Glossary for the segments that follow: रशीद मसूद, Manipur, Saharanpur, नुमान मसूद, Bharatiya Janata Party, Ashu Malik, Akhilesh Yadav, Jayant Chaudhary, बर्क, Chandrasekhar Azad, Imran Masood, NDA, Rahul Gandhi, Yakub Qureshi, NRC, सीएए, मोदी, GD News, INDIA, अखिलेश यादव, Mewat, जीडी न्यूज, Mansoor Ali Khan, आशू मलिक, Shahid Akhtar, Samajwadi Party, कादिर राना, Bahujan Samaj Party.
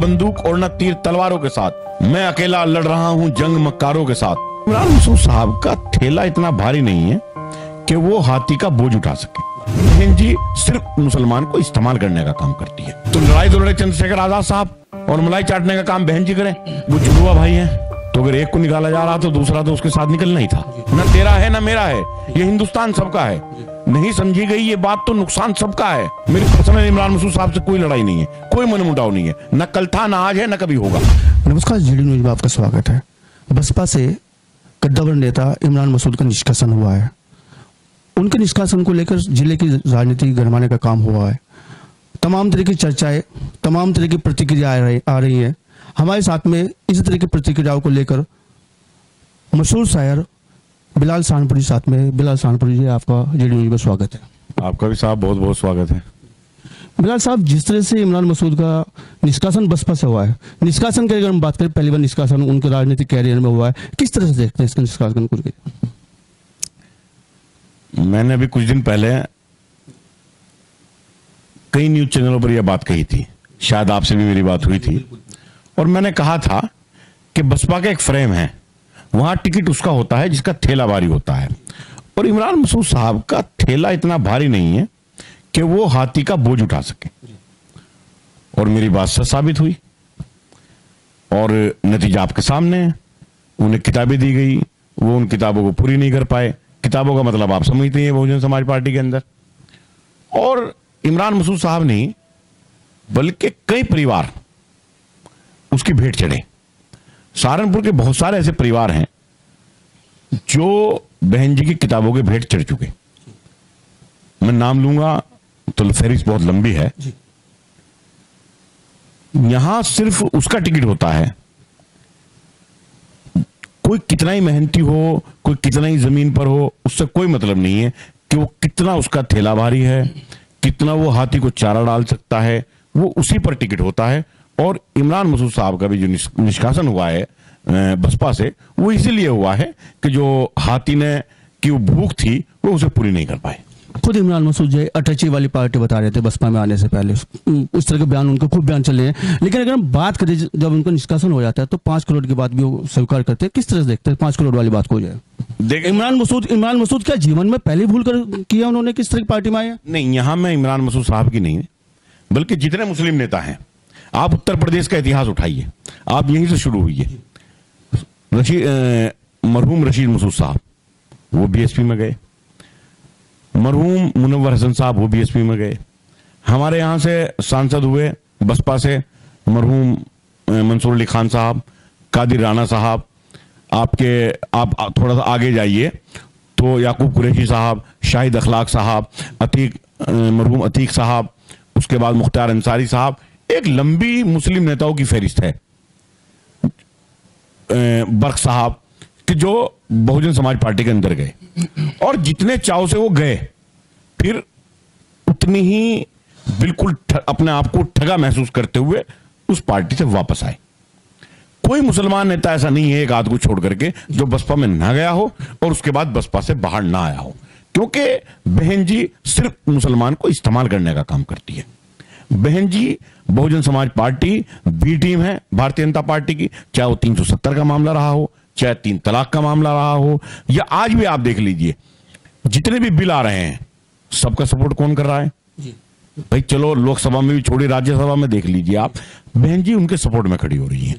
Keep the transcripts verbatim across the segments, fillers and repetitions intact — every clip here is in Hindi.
बंदूक और न तीर तलवारों के साथ, मैं अकेला लड़ रहा हूँ जंग मक्कारों के साथ। इमरान मसूद साहब का ठेला इतना भारी नहीं है कि वो हाथी का बोझ उठा सके। जी सिर्फ मुसलमान को इस्तेमाल करने का काम करती है। तो लड़ाई तो लड़े चंद्रशेखर आजाद साहब और मलाई चाटने का काम बहन जी करें। वो जुड़वा भाई हैं, तो अगर एक को निकाला जा रहा तो दूसरा तो उसके साथ निकलना ही था। न तेरा है न मेरा है, ये हिंदुस्तान सबका है। नहीं समझी गई ये बात तो नुकसान सबका है। मेरी पर्सनल इमरान मसूद साहब से कोई लड़ाई नहीं है, कोई मनमुटाव नहीं है, न कल था न आज है न कभी होगा। नमस्कार, जीडी न्यूज में आपका स्वागत है। बसपा से कद्दावर नेता इमरान मसूद का निष्कासन हुआ है। उनके निष्कासन को लेकर जिले की राजनीति गरमाने का काम हुआ है। तमाम तरह की चर्चाएं, तमाम तरह की प्रतिक्रिया आ रही है। हमारे साथ में इसी तरह की प्रतिक्रियाओं को लेकर मशहूर शायर बिलाल सहारनपुरी साथ में। बिलाल सहारनपुरी जी, आपका जीडी न्यूज में स्वागत है। आपका भी साहब बहुत बहुत स्वागत है। बिलाल साहब, जिस तरह से इमरान मसूद का निष्कासन बसपा से हुआ है, निष्कासन की अगर हम बात करें, पहली बार निष्कासन उनके राजनीतिक कैरियर में हुआ है, किस तरह से देखते हैं इसका निष्कासन को? मैंने अभी कुछ दिन पहले कई न्यूज चैनलों पर यह बात कही थी, शायद आपसे भी मेरी बात हुई थी, और मैंने कहा था कि बसपा का एक फ्रेम है, वहां टिकट उसका होता है जिसका थैला भारी होता है। और इमरान मसूद साहब का थैला इतना भारी नहीं है कि वो हाथी का बोझ उठा सके, और मेरी बात सच साबित हुई और नतीजा आपके सामने है। उन्हें किताबें दी गई, वो उन किताबों को पूरी नहीं कर पाए। किताबों का मतलब आप समझते हैं बहुजन समाज पार्टी के अंदर। और इमरान मसूद साहब ने बल्कि कई परिवार उसकी भेंट चढ़े। सहारनपुर के बहुत सारे ऐसे परिवार हैं जो बहन जी की किताबों के भेंट चढ़ चुके। मैं नाम लूंगा तो फहरिस्त बहुत लंबी है। यहां सिर्फ उसका टिकट होता है, कोई कितना ही मेहनती हो, कोई कितना ही जमीन पर हो, उससे कोई मतलब नहीं है कि वो कितना उसका थैला भारी है, कितना वो हाथी को चारा डाल सकता है, वो उसी पर टिकट होता है। और इमरान मसूद साहब का भी जो निष्कासन हुआ है बसपा से, वो इसीलिए हुआ है कि जो हाथी ने की वो भूख थी वो उसे पूरी नहीं कर पाए। खुद इमरान मसूद जी अटैची वाली पार्टी बता रहे थे बसपा में आने से पहले, उस तरह के बयान, उनके खूब बयान चले हैं। लेकिन अगर हम बात करें, जब उनका निष्कासन हो जाता है तो पाँच करोड़ की बात भी वो स्वीकार करते हैं। किस तरह से देखते हैं पाँच करोड़ वाली बात को? हो जाए इमरान मसूद, इमरान मसूद क्या जीवन में पहले भूल कर किया उन्होंने? किस तरह की पार्टी में आया? नहीं, यहाँ में इमरान मसूद साहब की नहीं, बल्कि जितने मुस्लिम नेता हैं, आप उत्तर प्रदेश का इतिहास उठाइए, आप यहीं से शुरू हुई है। मरहूम रशीद मसूद साहब वो बीएसपी में गए, मरहूम मुनव्वर हसन साहब वो बीएसपी में गए, हमारे यहाँ से सांसद हुए बसपा से मरहूम मंसूर अली खान साहब, कादिर राना साहब, आपके आप थोड़ा सा आगे जाइए तो याकूब कुरैशी साहब, शाहिद अखलाक साहब, अतीक मरहूम अतीक साहब, उसके बाद मुख्तार अंसारी साहब। एक लंबी मुस्लिम नेताओं की फहरिस्त है, बर्क साहब, कि जो बहुजन समाज पार्टी के अंदर गए, और जितने चाव से वो गए फिर उतनी ही बिल्कुल अपने आप को ठगा महसूस करते हुए उस पार्टी से वापस आए। कोई मुसलमान नेता ऐसा नहीं है एक आध को छोड़ करके जो बसपा में ना गया हो और उसके बाद बसपा से बाहर ना आया हो, क्योंकि बहन जी सिर्फ मुसलमान को इस्तेमाल करने का काम करती है। बहन जी Bahujan Samaj party B team है भारतीय जनता पार्टी की, चाहे वो तीन सौ सत्तर का मामला रहा हो, चाहे तीन तलाक का मामला रहा हो, या आज भी आप देख लीजिए जितने भी बिल आ रहे हैं सबका सपोर्ट कौन कर रहा है भाई? चलो लोकसभा में भी छोड़ी, राज्यसभा में देख लीजिए आप, बहन जी उनके सपोर्ट में खड़ी हो रही है।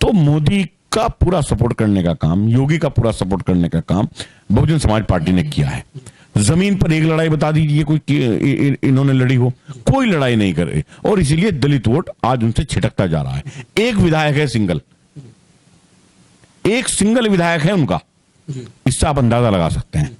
तो मोदी का पूरा सपोर्ट करने का काम, योगी का पूरा सपोर्ट करने का काम बहुजन समाज पार्टी ने किया है। जमीन पर एक लड़ाई बता दीजिए कोई इन्होंने लड़ी हो, कोई लड़ाई नहीं कर रही, और इसीलिए दलित वोट आज उनसे छिटकता जा रहा है। एक विधायक है सिंगल, एक सिंगल विधायक है उनका, इससे आप अंदाजा लगा सकते हैं।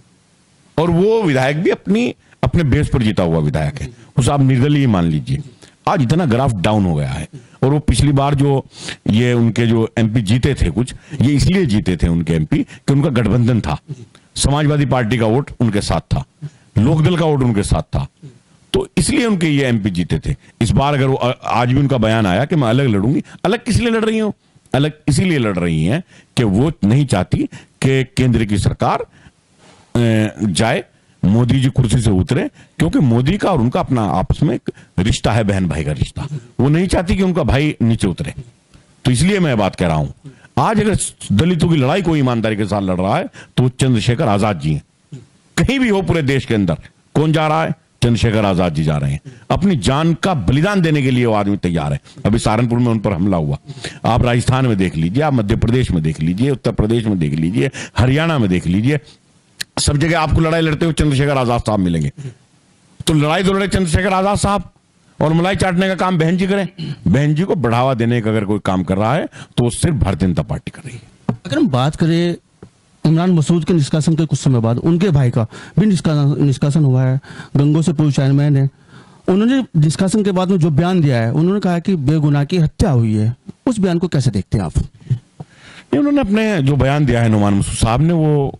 और वो विधायक भी अपनी अपने बेस पर जीता हुआ विधायक है, उसे आप निर्दलीय मान लीजिए। आज इतना ग्राफ डाउन हो गया है, और वो पिछली बार जो ये उनके जो एमपी जीते थे, कुछ ये इसलिए जीते थे उनके एमपी कि उनका गठबंधन था, समाजवादी पार्टी का वोट उनके साथ था, लोकदल का वोट उनके साथ था, तो इसलिए उनके ये एमपी जीते थे। इस बार अगर वो, आज भी उनका बयान आया कि मैं अलग लड़ूंगी, अलग किस लिए लड़ रही हूं? अलग इसीलिए लड़ रही हैं कि वो नहीं चाहती कि केंद्र की सरकार जाए, मोदी जी कुर्सी से उतरे, क्योंकि मोदी का और उनका अपना आपस में रिश्ता है, बहन भाई का रिश्ता, वो नहीं चाहती कि उनका भाई नीचे उतरे। तो इसलिए मैं बात कह रहा हूं, आज अगर दलितों की लड़ाई कोई ईमानदारी के साथ लड़ रहा है तो वो चंद्रशेखर आजाद जी हैं। कहीं भी हो पूरे देश के अंदर कौन जा रहा है, चंद्रशेखर आजाद जी जा रहे हैं, अपनी जान का बलिदान देने के लिए वो आदमी तैयार है। अभी सहारनपुर में उन पर हमला हुआ, आप राजस्थान में देख लीजिए, आप मध्य प्रदेश में देख लीजिए, उत्तर प्रदेश में देख लीजिए, हरियाणा में देख लीजिए, सब जगह आपको लड़ाई लड़ते हुए चंद्रशेखर आजाद साहब मिलेंगे। तो लड़ाई तो लड़े चंद्रशेखर आजाद साहब, और मलाई चाटने का काम बहन जी करें। बहन जी को बढ़ावा देने का अगर कोई काम कर रहा है तो सिर्फ भारतीय जनता पार्टी कर रही है। अगर हम बात करें इमरान मसूद के निष्कासन के कुछ समय बाद उनके भाई का भी निष्कासन हुआ है, गंगो से पूर्व चेयरमैन है, उन्होंने निष्कासन के बाद में जो बयान दिया है, उन्होंने कहा कि बेगुनाह की हत्या हुई है, उस बयान को कैसे देखते हैं आप? नहीं, उन्होंने अपने जो बयान दिया है नुमान मसूद साहब ने वो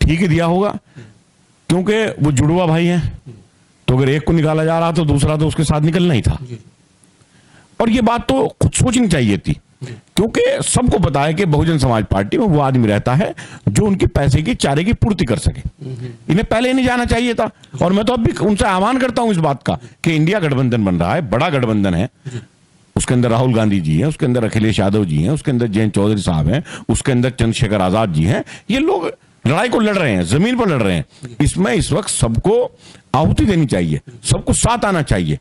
ठीक ही दिया होगा, क्योंकि वो जुड़वा भाई है, तो अगर एक को निकाला जा रहा था दूसरा तो उसके साथ निकलना ही था। और ये बात तो खुद सोचनी चाहिए थी, क्योंकि सबको पता है कि बहुजन समाज पार्टी में वो आदमी रहता है जो उनके पैसे की चारे की पूर्ति कर सके। इन्हें पहले ही नहीं जाना चाहिए था। और मैं तो अब भी उनसे आह्वान करता हूं इस बात का कि इंडिया गठबंधन बन रहा है, बड़ा गठबंधन है, उसके अंदर राहुल गांधी जी हैं, उसके अंदर अखिलेश यादव जी हैं, उसके अंदर जयंत चौधरी साहब हैं, उसके अंदर चंद्रशेखर आजाद जी हैं। ये लोग लड़ाई को लड़ रहे हैं, जमीन पर लड़ रहे हैं। इसमें इस वक्त सबको आहुति देनी चाहिए, सबको साथ आना चाहिए।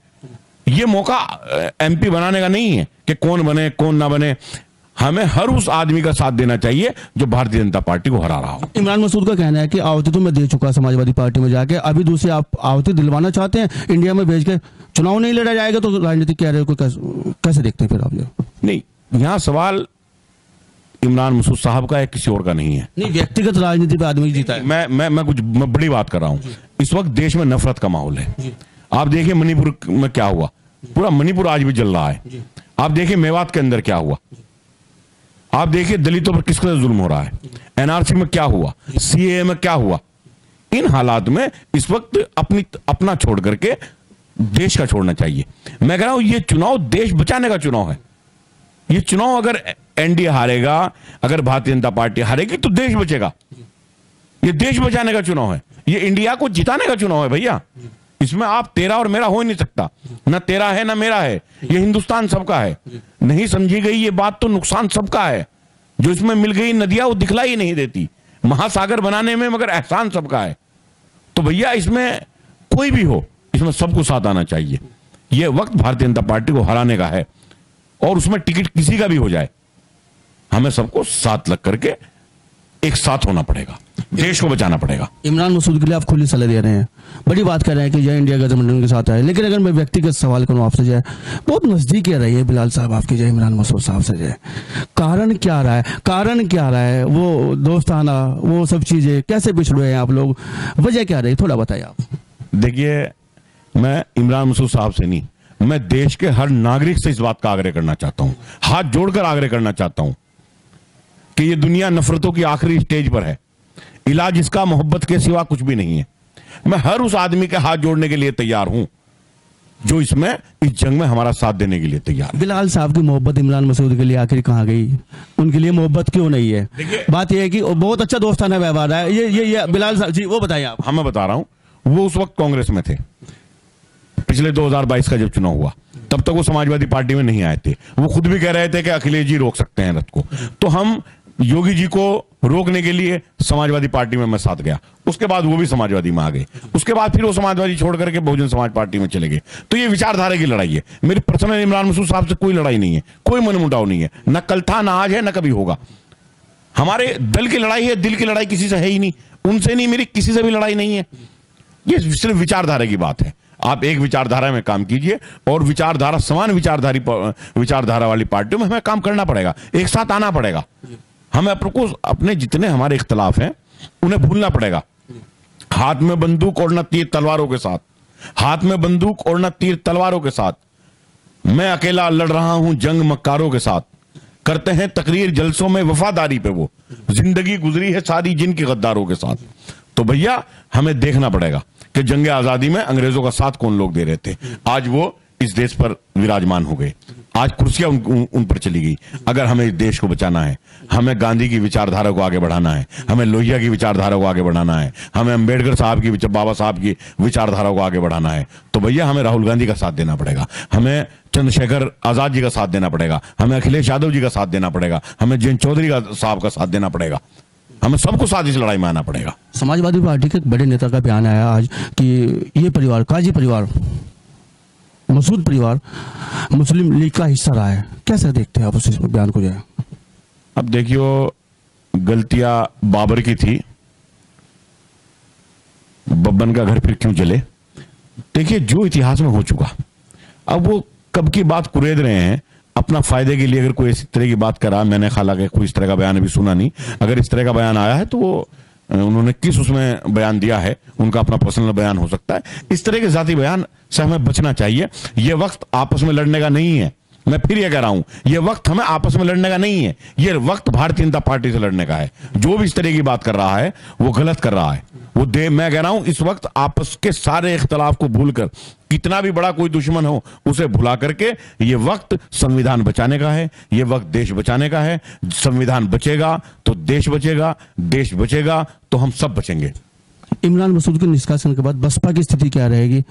ये मौका एमपी बनाने का नहीं है कि कौन बने कौन ना बने, हमें हर उस आदमी का साथ देना चाहिए जो भारतीय जनता पार्टी को हरा रहा हो। इमरान मसूद का कहना है कि आहुति तो मैं दे चुका समाजवादी पार्टी में जाके, अभी दूसरे आप आहुति दिलवाना चाहते हैं, इंडिया में भेज के चुनाव नहीं लड़ा जाएगा, तो राजनीतिक कैरियर को कैसे देखते हैं फिर आप? नहीं, यहाँ सवाल इमरान मसूद साहब का है, किसी और का नहीं है। नहीं, व्यक्तिगत राजनीति पे आदमी जीता है। मैं मैं मैं कुछ मैं बड़ी बात कर रहा हूँ। इस वक्त देश में नफरत का माहौल है। आप देखिए मणिपुर में क्या हुआ, पूरा मणिपुर आज भी जल रहा है। आप देखिए मेवात के अंदर क्या हुआ, आप देखिए दलितों पर किस तरह जुल्म हो रहा है, एनआरसी में क्या हुआ, सीएए में क्या हुआ। इन हालात में इस वक्त अपनी अपना छोड़ करके देश का छोड़ना चाहिए। मैं कह रहा हूं ये चुनाव देश बचाने का चुनाव है। ये चुनाव अगर एनडीए हारेगा, अगर भारतीय जनता पार्टी हारेगी तो देश बचेगा। ये देश बचाने का चुनाव है, ये इंडिया को जिताने का चुनाव है भैया। इसमें आप तेरा और मेरा हो ही नहीं सकता, ना तेरा है ना मेरा है, ये हिंदुस्तान सबका है। नहीं समझी गई ये बात तो नुकसान सबका है। जो इसमें मिल गई नदियां वो दिखलाई ही नहीं देती, महासागर बनाने में मगर एहसान सबका है। तो भैया इसमें कोई भी हो, इसमें सबको साथ आना चाहिए। यह वक्त भारतीय जनता पार्टी को हराने का है, और उसमें टिकट किसी का भी हो जाए, हमें सबको साथ लग करके एक साथ होना पड़ेगा, देश को बचाना पड़ेगा। इमरान मसूद के लिए आप खुली सलाह दे रहे हैं, बड़ी बात कर रहे हैं कि जय इंडिया गठबंधन के साथ आए, लेकिन अगर मैं व्यक्तिगत सवाल करूं आपसे, जय बहुत नजदीक कह रही है बिलाल साहब आपके, जय इमरान मसूद साहब से, जय कारण क्या रहा है, कारण क्या रहा है वो दोस्ताना वो सब चीजें, कैसे पिछड़े हैं आप लोग, वजह क्या रही, थोड़ा बताइए आप। देखिए मैं इमरान मसूद साहब से नहीं, मैं देश के हर नागरिक से इस बात का आग्रह करना चाहता हूं, हाथ जोड़कर आग्रह करना चाहता हूं कि यह दुनिया नफरतों की आखिरी स्टेज पर है, इलाज इसका मोहब्बत के सिवा कुछ भी नहीं है। मैं हर उस आदमी के हाथ जोड़ने के लिए तैयार हूं जो इसमें इस जंग में हमारा साथ देने के लिए तैयार। बिलाल साहब की मोहब्बत इमरान मसूद के लिए आखिर कहां गई, उनके लिए मोहब्बत क्यों नहीं है? बात यह है कि बहुत अच्छा दोस्ताना व्यवहार है। ये ये, ये बिलाल साहब जी वो बताइए आप। हाँ मैं बता रहा हूं, वो उस वक्त कांग्रेस में थे, पिछले दो हज़ार बाईस का जब चुनाव हुआ तब तक वो समाजवादी पार्टी में नहीं आए थे। वो खुद भी कह रहे थे कि अखिलेश जी रोक सकते हैं रथ को, तो हम योगी जी को रोकने के लिए समाजवादी पार्टी में मैं साथ गया। उसके बाद वो भी समाजवादी में आ गए, उसके बाद फिर वो समाजवादी छोड़ करके बहुजन समाज पार्टी में चले गए। तो ये विचारधारा की लड़ाई है, मेरी पर्सनल इमरान मसूद साहब से कोई लड़ाई नहीं है, कोई मनमुटाव नहीं है, न कल था ना आज है ना कभी होगा। हमारे दल की लड़ाई है, दिल की लड़ाई किसी से है ही नहीं, उनसे नहीं मेरी किसी से भी लड़ाई नहीं है। ये सिर्फ विचारधारा की बात है, आप एक विचारधारा में काम कीजिए, और विचारधारा समान विचारधारी विचारधारा वाली पार्टियों में हमें काम करना पड़ेगा, एक साथ आना पड़ेगा। हमें अपने अपने जितने हमारे इख्तलाफ हैं उन्हें भूलना पड़ेगा। हाथ में बंदूक और न तीर तलवारों के साथ, हाथ में बंदूक और न तीर तलवारों के साथ, मैं अकेला लड़ रहा हूं जंग मक्कारों के साथ। करते हैं तकरीर जलसों में वफादारी पे, वो जिंदगी गुजरी है सारी जिनकी गद्दारों के साथ। तो भैया हमें देखना पड़ेगा कि जंग आजादी में अंग्रेजों का साथ कौन लोग दे रहे थे, आज वो इस देश पर विराजमान हो गए। आज कुर्सियां उन, उन, उन पर चली गई। अगर हमें देश को बचाना है, हमें गांधी की विचारधारा को आगे बढ़ाना है, हमें लोहिया की विचारधारा को आगे बढ़ाना है, हमें अंबेडकर साहब की, बाबा साहब की विचारधारा को आगे बढ़ाना है, तो भैया हमें राहुल गांधी का साथ देना पड़ेगा, हमें चंद्रशेखर आजाद जी का साथ देना पड़ेगा, हमें अखिलेश यादव जी का साथ देना पड़ेगा, हमें जयंत चौधरी साहब का साथ देना पड़ेगा, हमें सबको साथ इस लड़ाई में आना पड़ेगा। समाजवादी पार्टी के एक बड़े नेता का बयान आया आज कि ये परिवार, काजी परिवार, मसूद परिवार मुस्लिम लीग का हिस्सा रहा है, कैसे देखते हैं आप उस बयान को? जाए अब देखियो, गलतियां बाबर की थी, बब्बन का घर फिर क्यों चले। देखिए जो इतिहास में हो चुका, अब वो कब की बात कुरेद रहे हैं अपना फायदे के लिए। अगर कोई इस तरह की बात करा, मैंने हालांकि कोई इस तरह का बयान अभी सुना नहीं, अगर इस तरह का बयान आया है तो वो उन्होंने किस उसमें बयान दिया है, उनका अपना पर्सनल बयान हो सकता है। इस तरह के जाति बयान से हमें बचना चाहिए। ये वक्त आपस में लड़ने का नहीं है, मैं फिर ये कह रहा हूं, ये वक्त हमें आपस में लड़ने का नहीं है, ये वक्त भारतीय जनता पार्टी से लड़ने का है। जो भी इस तरह की बात कर रहा है वो गलत कर रहा है। वो दे मैं कह रहा हूं, इस वक्त आपस के सारे इख्तलाफ को भूलकर, कितना भी बड़ा कोई दुश्मन हो उसे भुला करके, ये वक्त संविधान बचाने का है, ये वक्त देश बचाने का है। संविधान बचेगा तो देश बचेगा, देश बचेगा तो हम सब बचेंगे। इमरान मसूद के निष्कासन के बाद बसपा की स्थिति क्या रहेगी,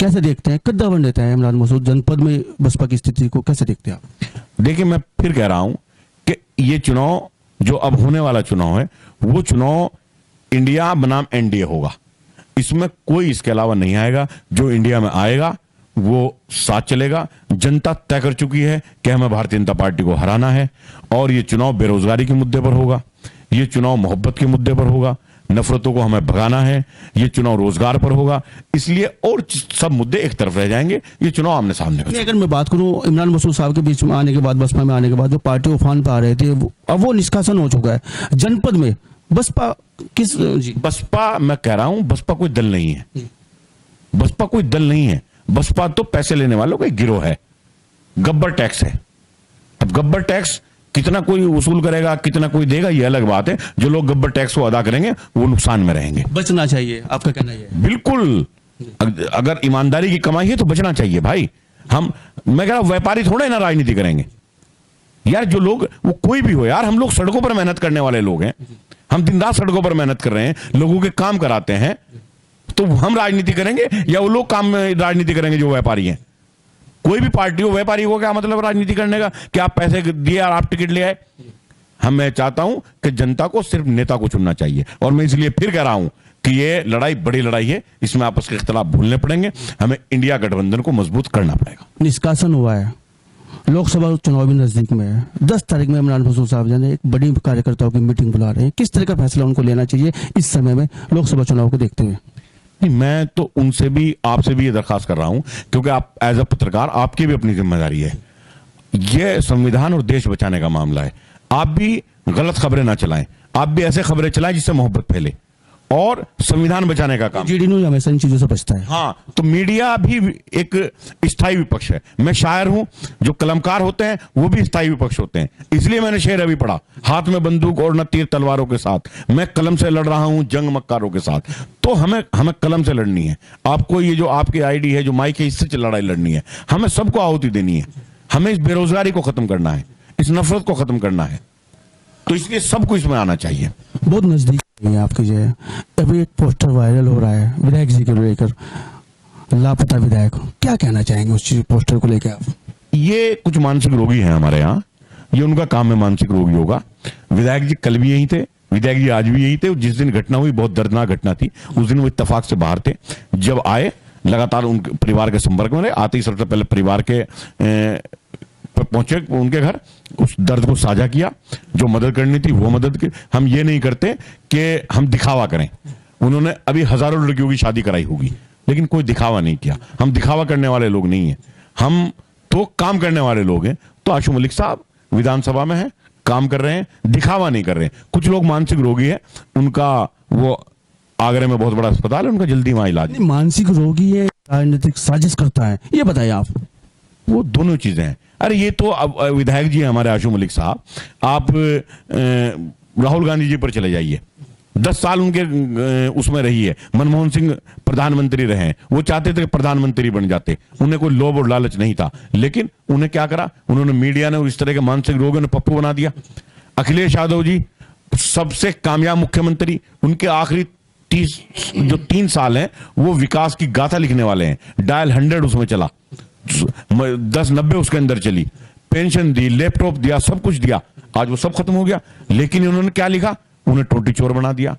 कैसे देखते हैं? कद्दा बन देते हैं इमरान मसूद जनपद में, बसपा की स्थिति को कैसे देखते हैं आप? देखिए मैं फिर कह रहा हूं कि ये चुनाव जो अब होने वाला चुनाव है, वो चुनाव इंडिया बनाम एनडीए होगा। इसमें कोई इसके अलावा नहीं आएगा। जो इंडिया में आएगा वो साथ चलेगा। जनता तय कर चुकी है कि हमें भारतीय जनता पार्टी को हराना है। और ये चुनाव बेरोजगारी के मुद्दे पर होगा, ये चुनाव मोहब्बत के मुद्दे पर होगा, नफरतों को हमें भगाना है, ये चुनाव रोजगार पर होगा, इसलिए और सब मुद्दे एक तरफ रह जाएंगे। ये चुनाव आमने सामने का। अगर मैं बात करूं इमरान मसूद साहब के बीच में आने के बाद, बसपा में आने के बाद जो पार्टी उफान पर आ रहे थे, अब वो निष्कासन हो चुका है। जनपद में बसपा किस जी? बसपा, मैं कह रहा हूं, बसपा कोई दल नहीं है, बसपा कोई दल नहीं है। बसपा तो पैसे लेने वालों का गिरोह है, गब्बर टैक्स है। अब गब्बर टैक्स कितना कोई वसूल करेगा, कितना कोई देगा, ये अलग बात है। जो लोग गब्बर टैक्स को अदा करेंगे वो नुकसान में रहेंगे। बचना चाहिए, आपका कहना ये है? बिल्कुल, अगर ईमानदारी की कमाई है तो बचना चाहिए भाई। हम, मैं कह रहा हूं, व्यापारी थोड़े ना राजनीति करेंगे यार। जो लोग, वो कोई भी हो यार, हम लोग सड़कों पर मेहनत करने वाले लोग हैं, हम दिन रात सड़कों पर मेहनत कर रहे हैं, लोगों के काम कराते हैं, तो हम राजनीति करेंगे या वो लोग काम राजनीति करेंगे जो व्यापारी हैं? कोई भी पार्टी हो, व्यापारी हो, क्या मतलब राजनीति करने का? क्या आप पैसे दिए और आप टिकट ले आए? हम, मैं चाहता हूं कि जनता को सिर्फ नेता को चुनना चाहिए। और मैं इसलिए फिर कह रहा हूं कि ये लड़ाई बड़ी लड़ाई है, इसमें आपस के खिलाफ भूलने पड़ेंगे। हमें इंडिया गठबंधन को मजबूत करना पड़ेगा। निष्कासन हुआ है, लोकसभा चुनाव भी नजदीक में है। दस तारीख में इमरान मसूद साहब जाने एक बड़ी कार्यकर्ताओं की मीटिंग बुला रहे हैं। किस तरह का फैसला उनको लेना चाहिए इस समय में, लोकसभा चुनाव को देखते हुए? मैं तो उनसे भी, आपसे भी ये दरखास्त कर रहा हूं, क्योंकि आप एज अ पत्रकार, आपकी भी अपनी जिम्मेदारी है। ये संविधान और देश बचाने का मामला है। आप भी गलत खबरें ना चलाएं, आप भी ऐसे खबरें चलाएं जिससे मोहब्बत फैले, और संविधान बचाने का काम। जीडी न्यूज़ हमेशा इन चीजों से बचता है। हाँ, तो मीडिया भी एक स्थायी विपक्ष है। मैं शायर हूं, जो कलमकार होते हैं वो भी स्थायी विपक्ष होते हैं। इसलिए मैंने शेर अभी पढ़ा, हाथ में बंदूक और न तीर तलवारों के साथ, मैं कलम से लड़ रहा हूं जंग मक्कारों के साथ। तो हमें हमें कलम से लड़नी है। आपको ये जो आपकी आईडी है, जो माइक है, इससे लड़ाई लड़नी है। हमें सबको आहुति देनी है। हमें इस बेरोजगारी को खत्म करना है, इस नफरत को खत्म करना है, तो इसलिए सबको इसमें आना चाहिए। बहुत नजदीक आपके जो है, अभी एक पोस्टर वायरल हो रहा है विधायक जी को लेकर, लापता विधायक, क्या कहना चाहेंगे उस चीज पोस्टर को लेकर आप? ये कुछ मानसिक रोगी हैं हमारे यहाँ, ये उनका काम है, मानसिक रोगी होगा। विधायक जी कल भी यही थे, विधायक जी आज भी यही थे। जिस दिन घटना हुई, बहुत दर्दनाक घटना थी, उस दिन वो इत्तेफाक से बाहर थे। जब आए, लगातार उनके परिवार के संपर्क में रहे। आते ही सबसे पहले परिवार के ए, पहुंचे उनके घर, उस दर्द को साझा किया, जो मदद करनी थी वो मदद की। हम ये नहीं करते कि हम दिखावा करें। उन्होंने अभी हजारों लड़कियों की शादी कराई होगी, लेकिन कोई दिखावा नहीं किया। हम दिखावा करने वाले लोग नहीं हैं, हम तो काम करने वाले लोग हैं। तो आशू मलिक साहब विधानसभा में हैं, काम कर रहे हैं, दिखावा नहीं कर रहे हैं। कुछ लोग मानसिक रोगी है, उनका वो आगरा में बहुत बड़ा अस्पताल है, उनका जल्दी वहां इलाज। मानसिक रोगी है, राजनीतिक साजिश करता है, ये बताइए आप? वो दोनों चीजें हैं। अरे ये तो अब विधायक जी हमारे आशू मलिक साहब, आप राहुल गांधी जी पर चले जाइए, दस साल उनके उसमें रही है। मनमोहन सिंह प्रधानमंत्री रहे, वो चाहते थे प्रधानमंत्री बन जाते, उन्हें कोई लोभ और लालच नहीं था, लेकिन उन्हें क्या करा, उन्होंने मीडिया ने इस तरह के मानसिक रोगों ने पप्पू बना दिया। अखिलेश यादव जी सबसे कामयाब मुख्यमंत्री, उनके आखिरी तीस जो तीन साल हैं वो विकास की गाथा लिखने वाले हैं। डायल हंड्रेड उसमें चला, दस नब्बे उसके अंदर चली, पेंशन दी, लैपटॉप दिया, सब कुछ दिया। आज वो सब खत्म हो गया, लेकिन उन्होंने क्या लिखा, उन्हें टोटी चोर बना दिया।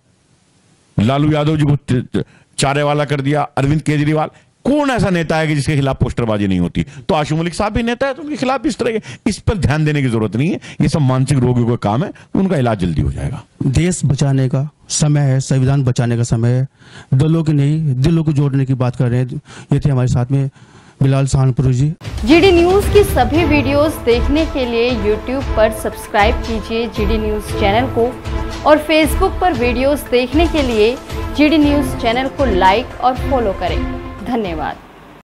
लालू यादव जी को चारे वाला कर दिया। अरविंद केजरीवाल, कौन ऐसा नेता है कि जिसके खिलाफ पोस्टरबाजी नहीं होती, तो आशु मलिक साहब भी नेता है, तो उनके खिलाफ इस तरह के, इस पर ध्यान देने की जरूरत नहीं है। ये सब मानसिक रोगियों का काम है, उनका इलाज जल्दी हो जाएगा। देश बचाने का समय है, संविधान बचाने का समय है, दलों की नहीं दिलों को जोड़ने की बात कर रहे हैं। ये थे हमारे साथ में बिलाल सहारनपुरी जी। जीडी न्यूज की सभी वीडियोस देखने के लिए यूट्यूब पर सब्सक्राइब कीजिए जीडी न्यूज चैनल को, और फेसबुक पर वीडियोस देखने के लिए जीडी न्यूज चैनल को लाइक और फॉलो करें। धन्यवाद।